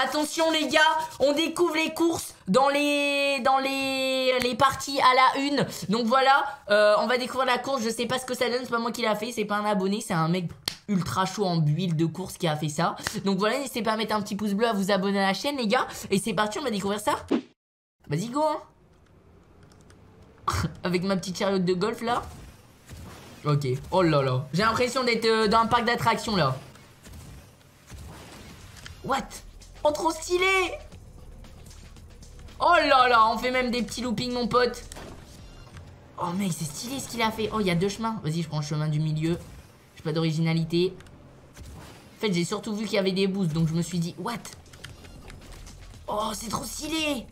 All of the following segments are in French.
Attention les gars, on découvre les courses dans les parties à la une. Donc voilà, on va découvrir la course. Je sais pas ce que ça donne, c'est pas moi qui l'a fait, c'est pas un abonné, c'est un mec ultra chaud en build de course qui a fait ça. Donc voilà, n'hésitez pas à mettre un petit pouce bleu, à vous abonner à la chaîne les gars. Et c'est parti, on va découvrir ça. Vas-y go hein. Avec ma petite chariote de golf là. Ok, oh là là, j'ai l'impression d'être dans un parc d'attractions là. What? Oh trop stylé. Oh là là, on fait même des petits loopings mon pote. Oh mec, c'est stylé ce qu'il a fait. Oh il y a deux chemins, vas-y je prends le chemin du milieu. J'ai pas d'originalité. En fait j'ai surtout vu qu'il y avait des boosts, donc je me suis dit what. Oh c'est trop stylé.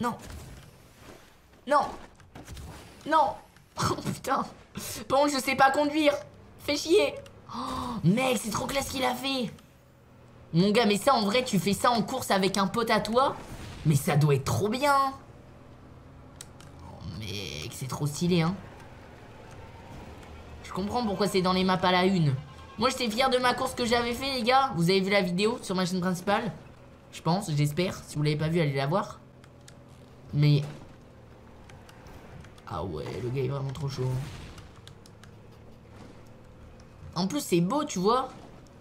Non. Non. Non. Oh putain. Bon je sais pas conduire. Fais chier. Oh, mec, c'est trop classe ce qu'il a fait. Mon gars, mais ça en vrai, tu fais ça en course avec un pote à toi, mais ça doit être trop bien. Oh mec, c'est trop stylé hein. Je comprends pourquoi c'est dans les maps à la une. Moi j'étais fier de ma course que j'avais fait les gars. Vous avez vu la vidéo sur ma chaîne principale, je pense, j'espère. Si vous l'avez pas vu, allez la voir. Mais ah ouais, le gars est vraiment trop chaud hein. En plus c'est beau tu vois.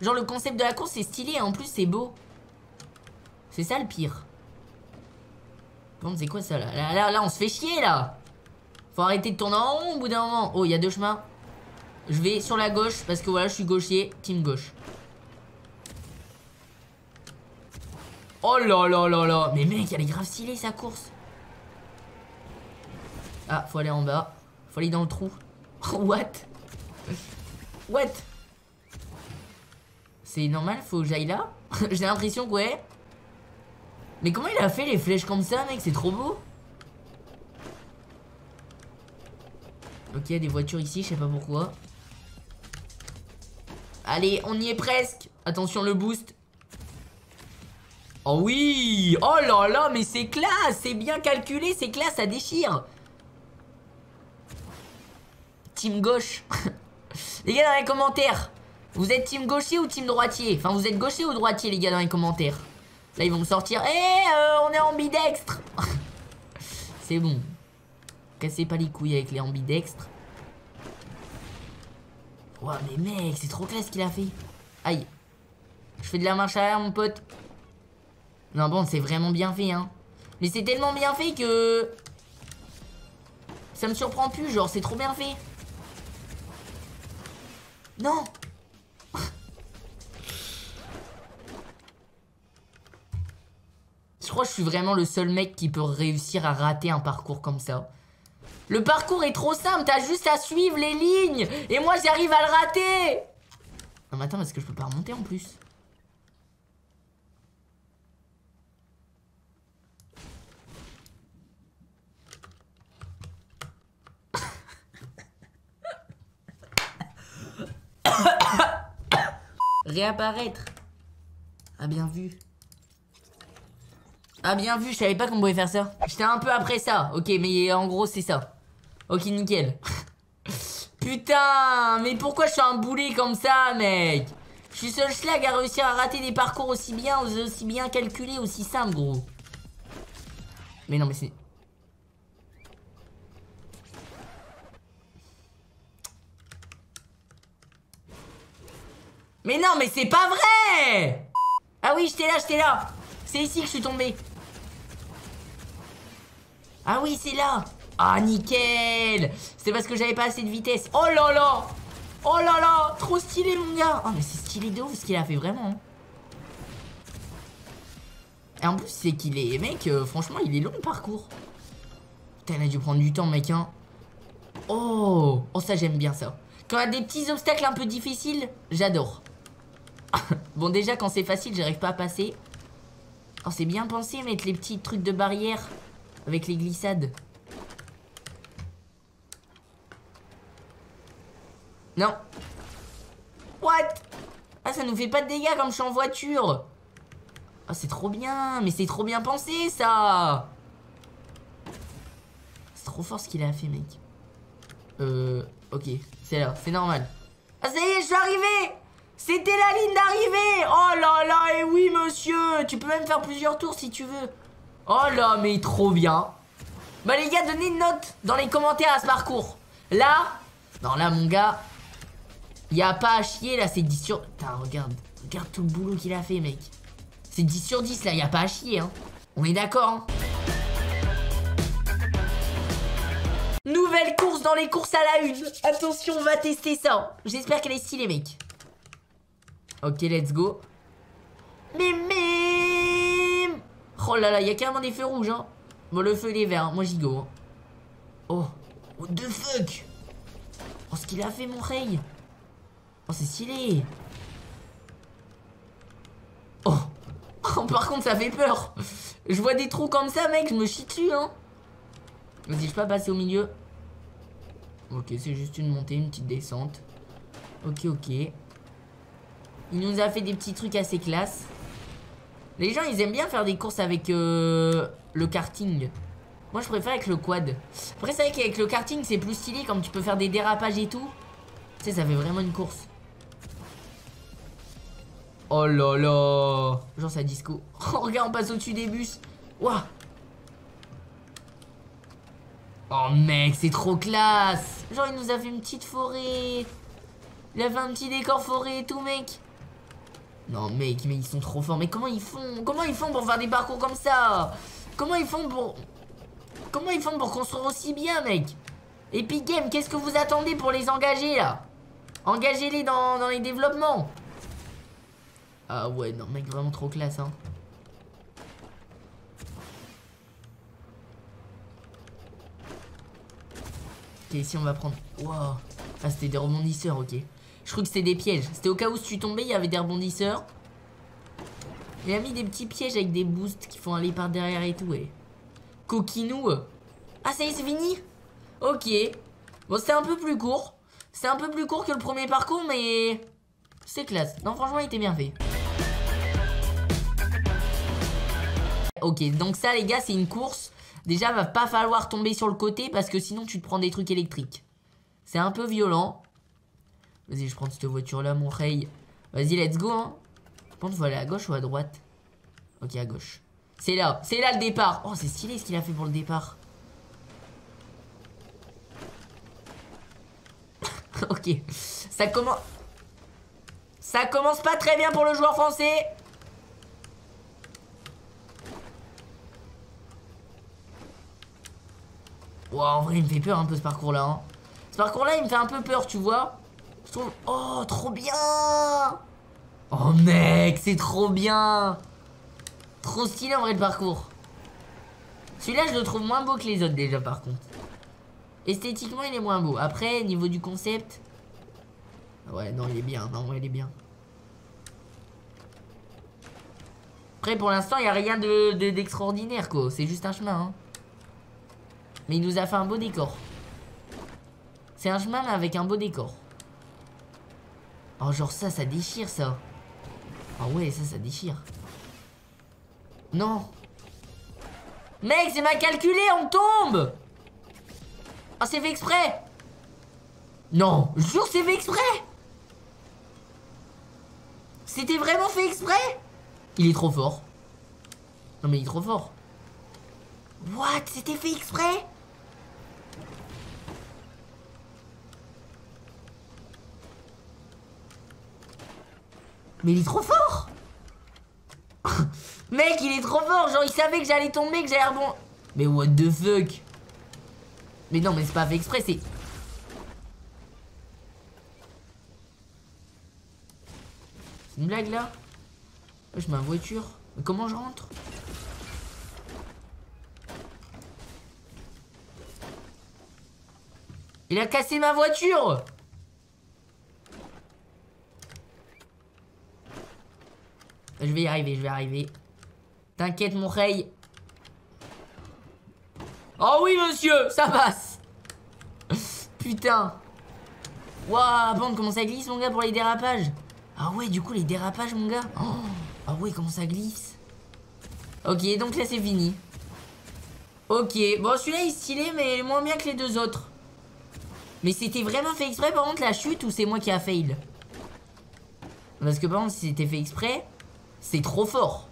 Genre le concept de la course c'est stylé et en plus c'est beau. C'est ça le pire. Bon c'est quoi ça là, là on se fait chier là. Faut arrêter de tourner en rond au bout d'un moment. Oh il y a deux chemins. Je vais sur la gauche parce que voilà je suis gaucher. Team gauche. Oh là là là là. Mais mec elle est grave stylée sa course. Ah faut aller en bas. Faut aller dans le trou. What? What? C'est normal, faut que j'aille là. J'ai l'impression que ouais. Mais comment il a fait les flèches comme ça mec, c'est trop beau. Ok, il y a des voitures ici, je sais pas pourquoi. Allez, on y est presque. Attention le boost. Oh oui. Oh là là, mais c'est classe. C'est bien calculé, c'est classe, ça déchire. Team gauche. Les gars dans les commentaires, vous êtes team gaucher ou team droitier? Enfin vous êtes gaucher ou droitier les gars dans les commentaires. Là ils vont me sortir. On est ambidextre. C'est bon. Cassez pas les couilles avec les ambidextres. Ouah wow, mais mec c'est trop classe ce qu'il a fait. Aïe. Je fais de la marche arrière mon pote. Non bon c'est vraiment bien fait hein. Mais c'est tellement bien fait que ça me surprend plus, genre c'est trop bien fait. Non. Je crois que je suis vraiment le seul mec qui peut réussir à rater un parcours comme ça. Le parcours est trop simple, t'as juste à suivre les lignes. Et moi j'arrive à le rater. Non mais attends, parce que je peux pas remonter en plus. Réapparaître. Ah bien vu. Ah bien vu, je savais pas qu'on pouvait faire ça. J'étais un peu après ça, ok, mais en gros c'est ça. Ok nickel. Putain, mais pourquoi je suis un boulet comme ça mec? Je suis seul schlag à réussir à rater des parcours aussi bien calculés, aussi simples gros. Mais non mais c'est... Mais non mais c'est pas vrai. Ah oui j'étais là, c'est ici que je suis tombé. Ah oui c'est là. Ah nickel. C'est parce que j'avais pas assez de vitesse. Oh là là. Oh là là. Trop stylé mon gars. Oh mais c'est stylé de ouf ce qu'il a fait vraiment. Et en plus c'est qu'il est mec franchement il est long le parcours. Putain il a dû prendre du temps mec hein. Oh. Oh ça j'aime bien ça. Quand il y a des petits obstacles un peu difficiles, j'adore. Bon déjà quand c'est facile j'arrive pas à passer. Oh c'est bien pensé mettre les petits trucs de barrière avec les glissades. Non. What? Ah ça nous fait pas de dégâts comme je suis en voiture. Ah c'est trop bien. Mais c'est trop bien pensé ça. C'est trop fort ce qu'il a fait mec. Ok c'est là, c'est normal. Ah ça y est je suis arrivé. C'était la ligne d'arrivée. Oh là tu peux même faire plusieurs tours si tu veux. Oh là, mais trop bien. Bah les gars, donnez une note dans les commentaires à ce parcours. Là, non là mon gars, y a pas à chier là, c'est 10 sur... Putain, regarde, regarde tout le boulot qu'il a fait, mec. C'est 10 sur 10 là, y a pas à chier, hein. On est d'accord, hein. Nouvelle course dans les courses à la une. Attention, on va tester ça. J'espère qu'elle est stylée, mec. Ok, let's go. Mais oh là là, il y a carrément des feux rouges, hein. Bon, le feu il est vert, hein. Moi j'y go, hein. Oh, what the fuck. Oh, ce qu'il a fait, mon Ray. Oh, c'est stylé. Oh. Oh, par contre, ça fait peur. Je vois des trous comme ça, mec, je me chie dessus, hein. Vas-y, je peux pas passer au milieu. Ok, c'est juste une montée, une petite descente. Ok, ok. Il nous a fait des petits trucs assez classe. Les gens, ils aiment bien faire des courses avec le karting. Moi, je préfère avec le quad. Après, c'est vrai qu'avec le karting, c'est plus stylé. Comme tu peux faire des dérapages et tout. Tu sais, ça fait vraiment une course. Oh là là. Genre, ça disco. Oh, regarde, on passe au-dessus des bus. Waouh. Oh mec, c'est trop classe. Genre il nous a fait une petite forêt. Il a fait un petit décor forêt et tout, mec. Non mec, mais ils sont trop forts. Mais comment ils font? Comment ils font pour faire des parcours comme ça? Comment ils font pour... Comment ils font pour construire aussi bien, mec? Epic Games, qu'est-ce que vous attendez pour les engager là? Engagez-les dans les développements. Ah ouais, non mec, vraiment trop classe, hein. Ok, ici on va prendre. Wow. Ah, c'était des rebondisseurs, ok. Je crois que c'était des pièges. C'était au cas où si tu tombais, il y avait des rebondisseurs. Il a mis des petits pièges avec des boosts qui font aller par derrière et tout, ouais. Coquinou. Ah, ça y est, c'est fini. Ok. Bon, c'était un peu plus court. C'est un peu plus court que le premier parcours, mais c'est classe. Non, franchement, il était bien fait. Ok, donc ça, les gars, c'est une course. Déjà, va pas falloir tomber sur le côté parce que sinon tu te prends des trucs électriques. C'est un peu violent. Vas-y, je prends cette voiture là, mon Ray. Vas-y, let's go, hein. Je pense qu'il faut aller à gauche ou à droite. Ok, à gauche. C'est là le départ. Oh, c'est stylé ce qu'il a fait pour le départ. Ok, ça commence pas très bien pour le joueur français. Wow, en vrai il me fait peur un peu ce parcours là, hein. Ce parcours là il me fait un peu peur, tu vois. Je trouve... Oh trop bien. Oh mec, c'est trop bien. Trop stylé en vrai le parcours. Celui-là je le trouve moins beau que les autres déjà par contre. Esthétiquement il est moins beau. Après niveau du concept. Ouais non il est bien, non ouais il est bien. Après pour l'instant il n'y a rien d'extraordinaire quoi. C'est juste un chemin, hein. Mais il nous a fait un beau décor. C'est un chemin mais avec un beau décor. Oh genre ça, ça déchire ça. Ah oh, ouais, ça, ça déchire. Non. Mec, c'est mal calculé, on tombe. Ah, oh, c'est fait exprès. Non, je jure c'est fait exprès. C'était vraiment fait exprès. Il est trop fort. Non mais il est trop fort. What, c'était fait exprès. Mais il est trop fort. Mec, il est trop fort. Genre, il savait que j'allais tomber, que j'allais rebondir. Mais what the fuck. Mais non, mais c'est pas fait exprès, c'est... C'est une blague, là. Je mets ma voiture. Mais comment je rentre? Il a cassé ma voiture. Je vais y arriver, je vais y arriver. T'inquiète, mon Ray. Oh oui, monsieur, ça passe. Putain. Waouh, bon, comment ça glisse, mon gars, pour les dérapages. Ah ouais, du coup, les dérapages, mon gars. Oh, ah ouais, comment ça glisse. Ok, donc là, c'est fini. Ok, bon, celui-là, il est stylé, mais moins bien que les deux autres. Mais c'était vraiment fait exprès par contre la chute ou c'est moi qui a fail? Parce que par contre si c'était fait exprès, c'est trop fort.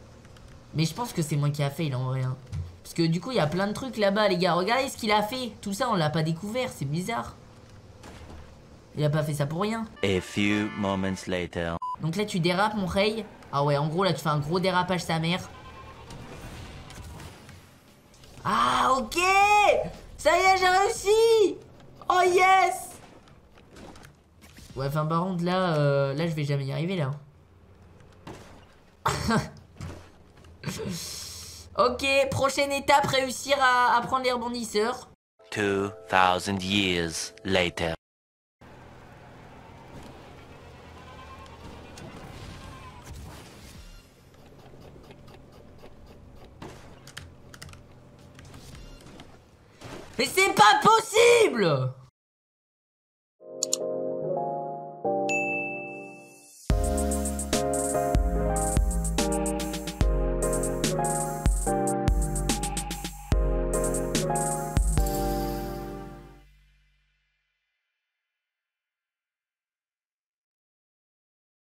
Mais je pense que c'est moi qui a fait là en vrai hein. Parce que du coup il y a plein de trucs là-bas les gars. Regardez ce qu'il a fait. Tout ça on l'a pas découvert. C'est bizarre. Il a pas fait ça pour rien. A few moments later. Donc là tu dérapes mon Ray. Ah ouais en gros là tu fais un gros dérapage sa mère. Ah ok. Ça y est j'ai réussi. Oh yes. Ouais enfin par contre là là je vais jamais y arriver là. Ok, prochaine étape, réussir à prendre les rebondisseurs. 2000 years later. Mais c'est pas possible!